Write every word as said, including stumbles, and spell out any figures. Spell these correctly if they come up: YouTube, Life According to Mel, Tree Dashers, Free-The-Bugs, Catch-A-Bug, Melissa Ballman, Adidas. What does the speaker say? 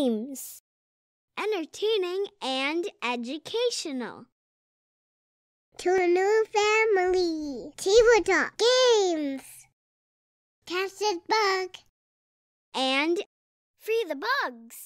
games. Entertaining and educational. To a new family. T V Talk. Games. Catch-A-Bug. And Free-The-Bugs.